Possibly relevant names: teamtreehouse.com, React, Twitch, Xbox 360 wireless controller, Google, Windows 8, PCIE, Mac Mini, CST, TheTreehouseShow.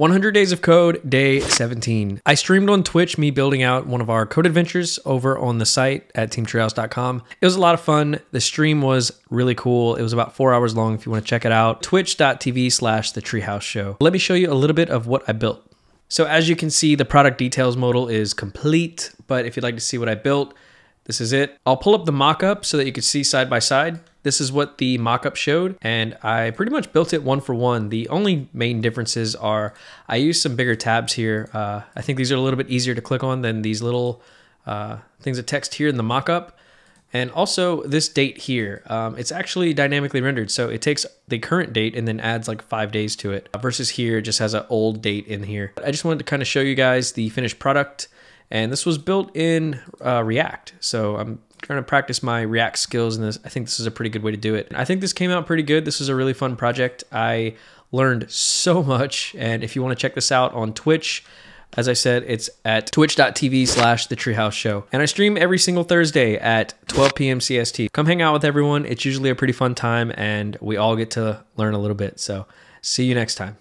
100 Days of Code, day 17. I streamed on Twitch, me building out one of our code adventures over on the site at teamtreehouse.com. It was a lot of fun. The stream was really cool. It was about 4 hours long if you want to check it out. Twitch.tv/thetreehouseshow. Let me show you a little bit of what I built. So as you can see, the product details modal is complete, but if you'd like to see what I built, this is it. I'll pull up the mock-up so that you can see side by side. This is what the mock-up showed, and I pretty much built it one for one. The only main differences are I used some bigger tabs here. I think these are a little bit easier to click on than these little things of text here in the mock-up. And also this date here, it's actually dynamically rendered. So it takes the current date and then adds like 5 days to it versus here, it just has an old date in here. I just wanted to kind of show you guys the finished product, and this was built in React. So I'm trying to practice my React skills, and I think this is a pretty good way to do it. I think this came out pretty good. This is a really fun project. I learned so much, and if you want to check this out on Twitch, as I said, it's at twitch.tv/thetreehouseshow. And I stream every single Thursday at 12 p.m. CST. Come hang out with everyone. It's usually a pretty fun time, and we all get to learn a little bit. So see you next time.